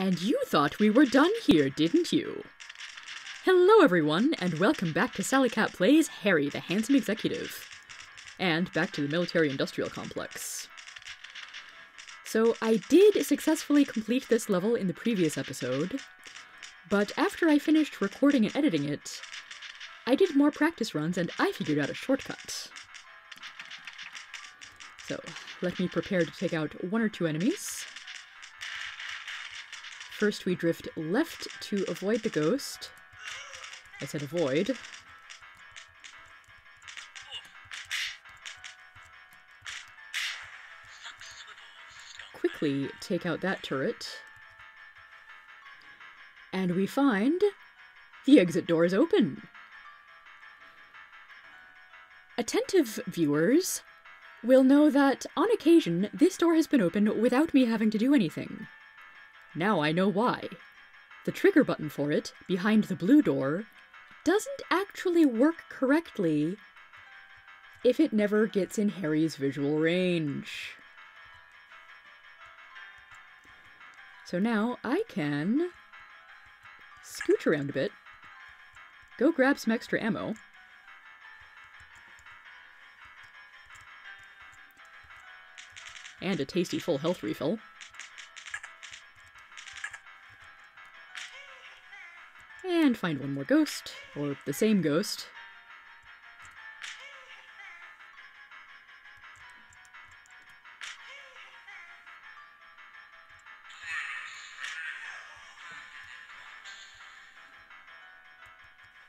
And you thought we were done here, didn't you? Hello everyone, and welcome back to SallieKat Plays Harry the Handsome Executive. And back to the military-industrial complex. So I did successfully complete this level in the previous episode, but after I finished recording and editing it, I did more practice runs and I figured out a shortcut. So, let me prepare to take out one or two enemies. First we drift left to avoid the ghost. I said avoid. Quickly take out that turret. And we find the exit door is open. Attentive viewers will know that, on occasion, this door has been opened without me having to do anything. Now I know why. The trigger button for it, behind the blue door, doesn't actually work correctly if it never gets in Harry's visual range. So now I can scooch around a bit, go grab some extra ammo, and a tasty full health refill. And find one more ghost, or the same ghost.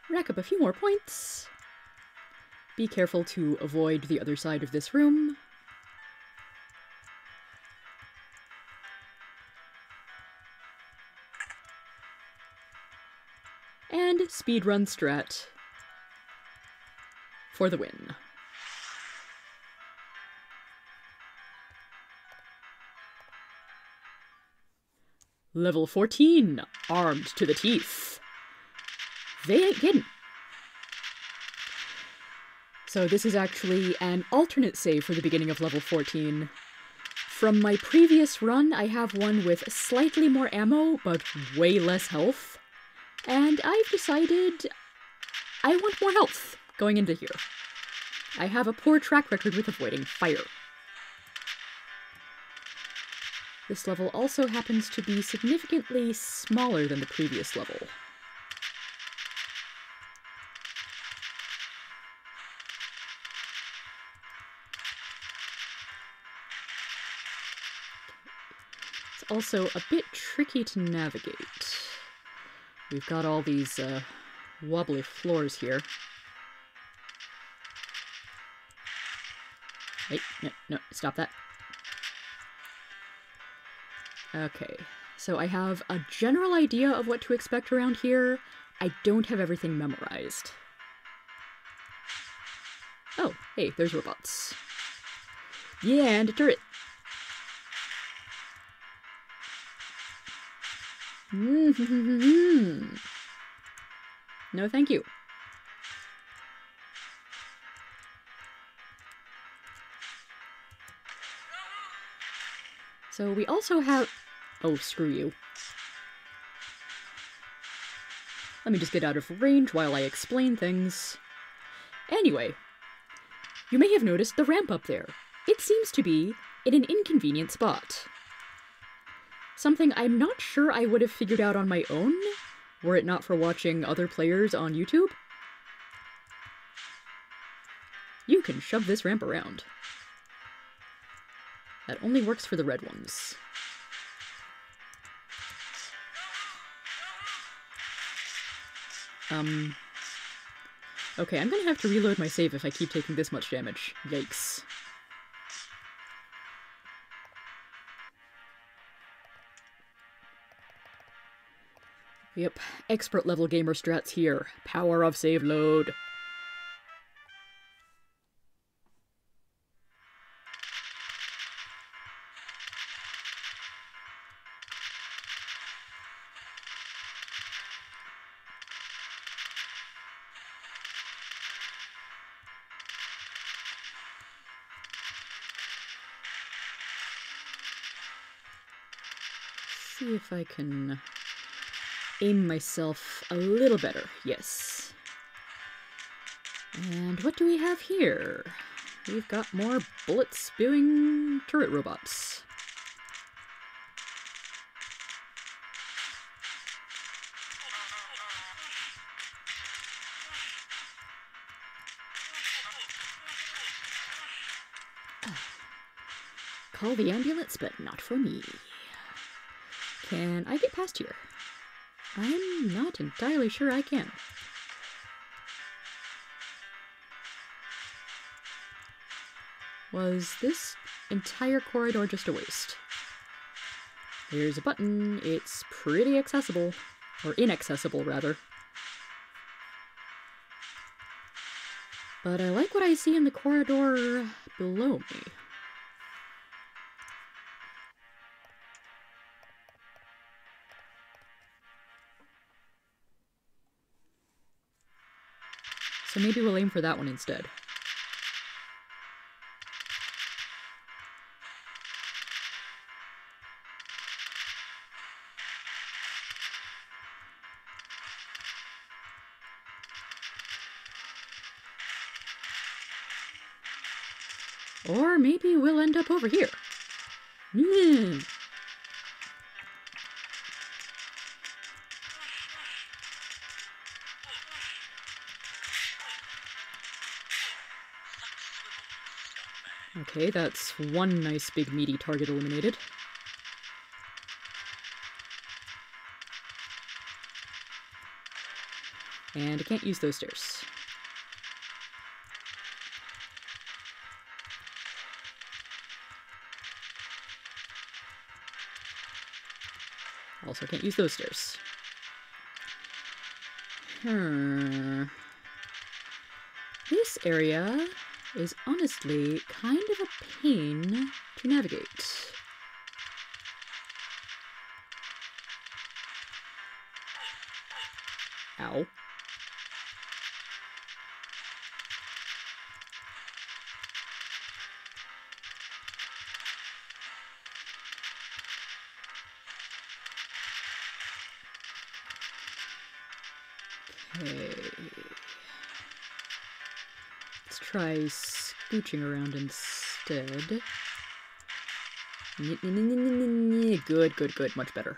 Rack up a few more points. Be careful to avoid the other side of this room. And speedrun strat for the win. Level 14, armed to the teeth. They ain't kidding. So this is actually an alternate save for the beginning of level 14. From my previous run, I have one with slightly more ammo, but way less health. And I've decided I want more health going into here. I have a poor track record with avoiding fire. This level also happens to be significantly smaller than the previous level. It's also a bit tricky to navigate. We've got all these wobbly floors here. Wait, no, stop that. Okay, so I have a general idea of what to expect around here. I don't have everything memorized. Oh, hey, there's robots. Yeah, and a turret. No, thank you. So we also have... Oh, screw you. Let me just get out of range while I explain things. Anyway, you may have noticed the ramp up there. It seems to be in an inconvenient spot. Something I'm not sure I would have figured out on my own, were it not for watching other players on YouTube. You can shove this ramp around. That only works for the red ones. Okay, I'm gonna have to reload my save if I keep taking this much damage. Yikes. Yep, expert level gamer strats here. Power of save load. see if I can aim myself a little better. Yes. And what do we have here? We've got more bullet-spewing turret robots. Call the ambulance, but not for me. Can I get past here? I'm not entirely sure I can. Was this entire corridor just a waste? Here's a button. It's pretty accessible. Or inaccessible, rather. But I like what I see in the corridor below me. So maybe we'll aim for that one instead. Or maybe we'll end up over here. Mm. Okay, that's one nice big meaty target eliminated. And I can't use those stairs. Also can't use those stairs. This area is honestly kind of a pain to navigate. Ow. Try scooching around instead. Good, good, good. Much better.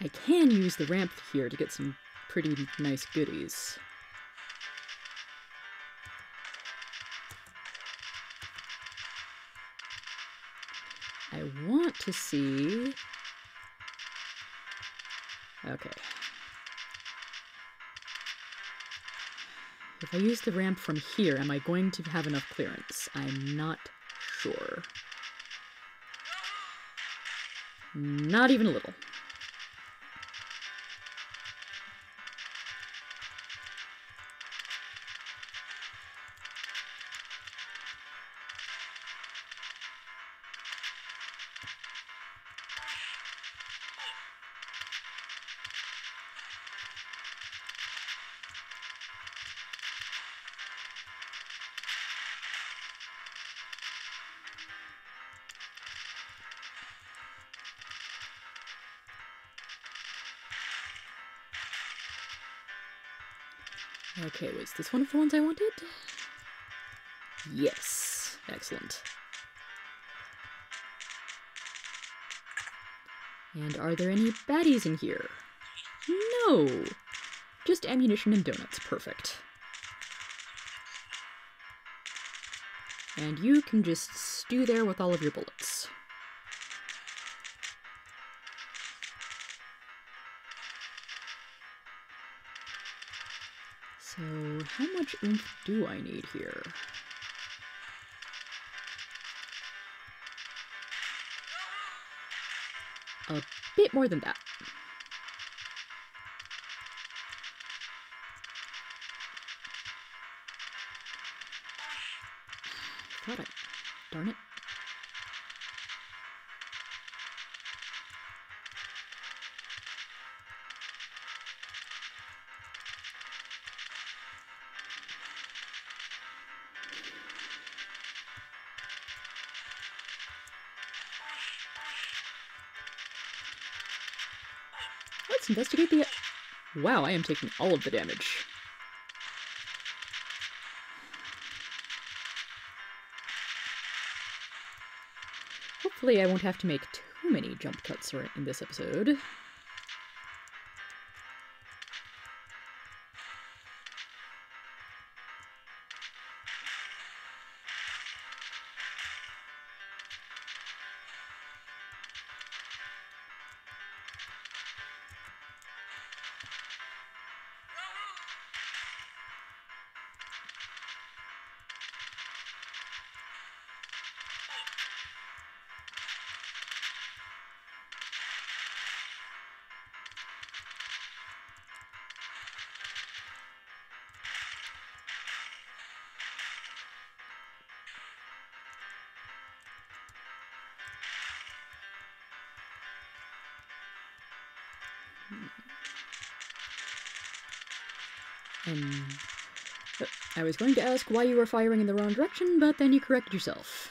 I can use the ramp here to get some pretty nice goodies. I want to see... Okay. If I use the ramp from here, am I going to have enough clearance? I'm not sure. Not even a little. Okay, was this one of the ones I wanted? Yes. Excellent. And are there any baddies in here? No! Just ammunition and donuts. Perfect. And you can just stew there with all of your bullets. So, how much oomph do I need here? A bit more than that. I thought I Darn it. Let's investigate the... Wow, I am taking all of the damage. Hopefully I won't have to make too many jump cuts in this episode. I was going to ask why you were firing in the wrong direction, but then you corrected yourself.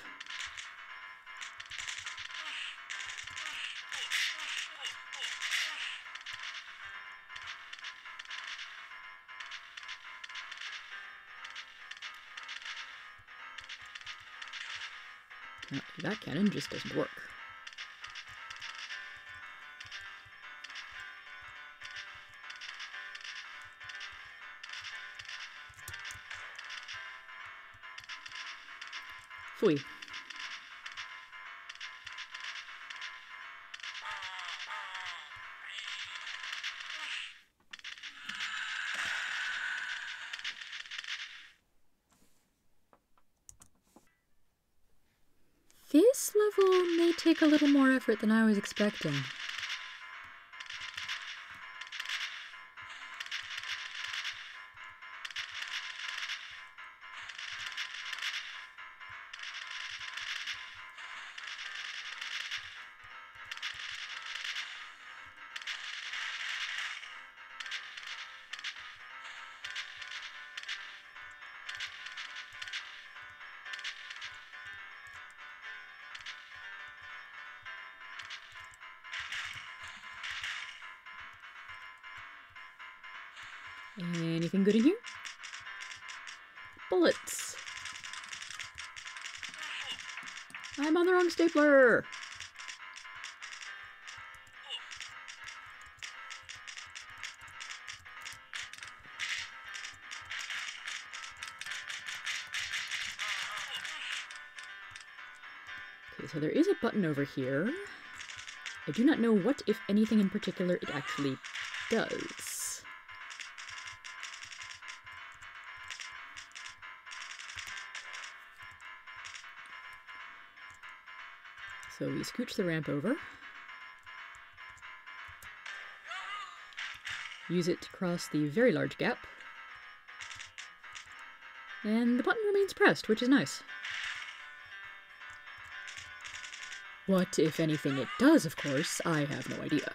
That cannon just doesn't work. Fui. This level may take a little more effort than I was expecting. Anything good in here? Bullets. I'm on the wrong stapler. Okay, so there is a button over here. I do not know what, if anything in particular, it actually does. So we scooch the ramp over, use it to cross the very large gap, and the button remains pressed, which is nice. What, if anything, it does, of course, I have no idea.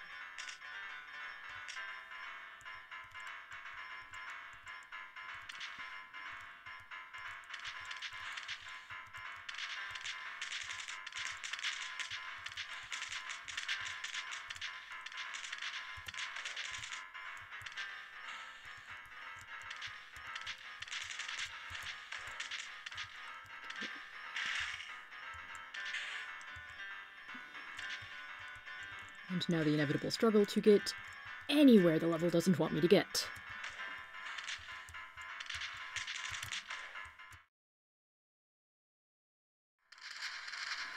And now the inevitable struggle to get anywhere the level doesn't want me to get.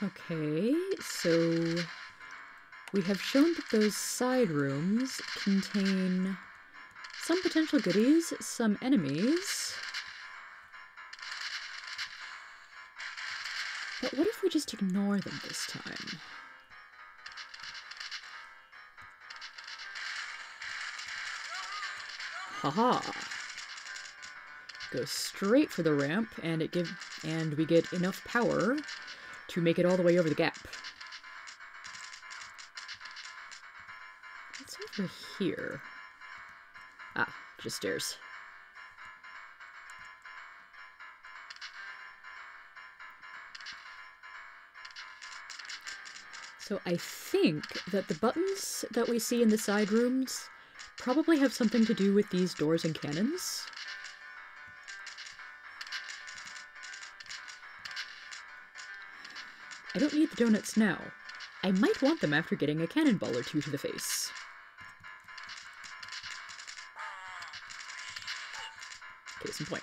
Okay, so we have shown that those side rooms contain some potential goodies, some enemies. But what if we just ignore them this time? Haha. Go straight for the ramp, and we get enough power to make it all the way over the gap. What's over here? Ah, just stairs. So I think that the buttons that we see in the side rooms probably have something to do with these doors and cannons. I don't need the donuts now. I might want them after getting a cannonball or two to the face. Case in point.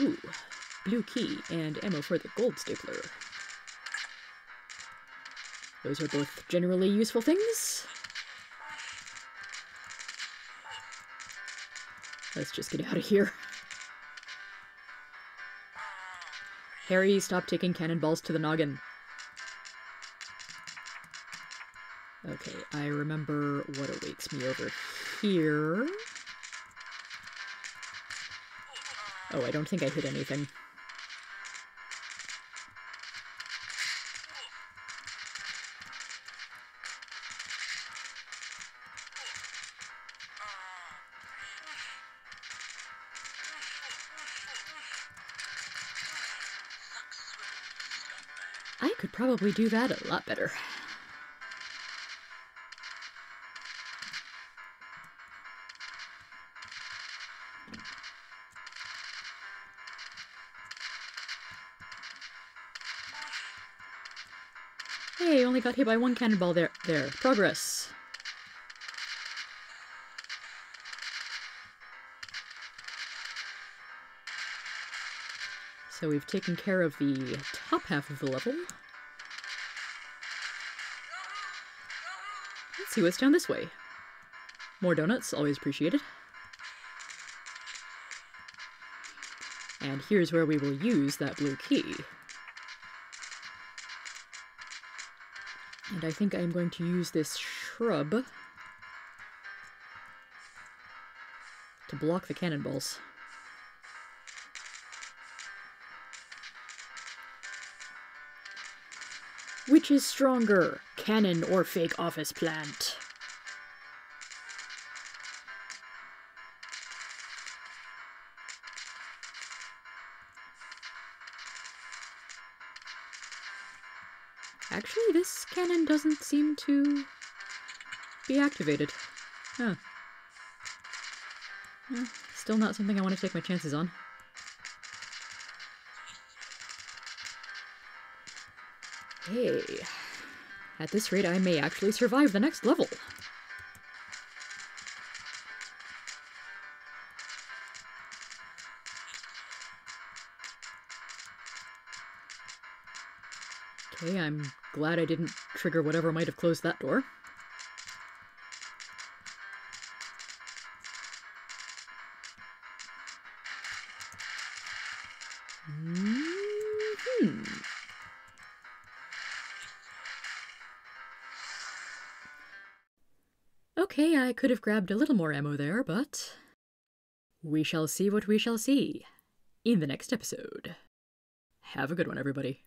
Ooh. Blue key and ammo for the gold stapler. Those are both generally useful things. Let's just get out of here. Harry, stop taking cannonballs to the noggin. Okay, I remember what awaits me over here. Oh, I don't think I hit anything. I could probably do that a lot better. Hey, only got hit by one cannonball there. Progress. So we've taken care of the top half of the level. Let's see what's down this way. More donuts, always appreciated. And here's where we will use that blue key. And I think I'm going to use this shrub to block the cannonballs. Which is stronger, cannon or fake office plant? Actually, this cannon doesn't seem to be activated. Huh. Eh, still not something I want to take my chances on. Hey. At this rate, I may actually survive the next level. Okay, I'm glad I didn't trigger whatever might have closed that door. Mm-hmm. Okay, I could have grabbed a little more ammo there, but we shall see what we shall see in the next episode. Have a good one, everybody.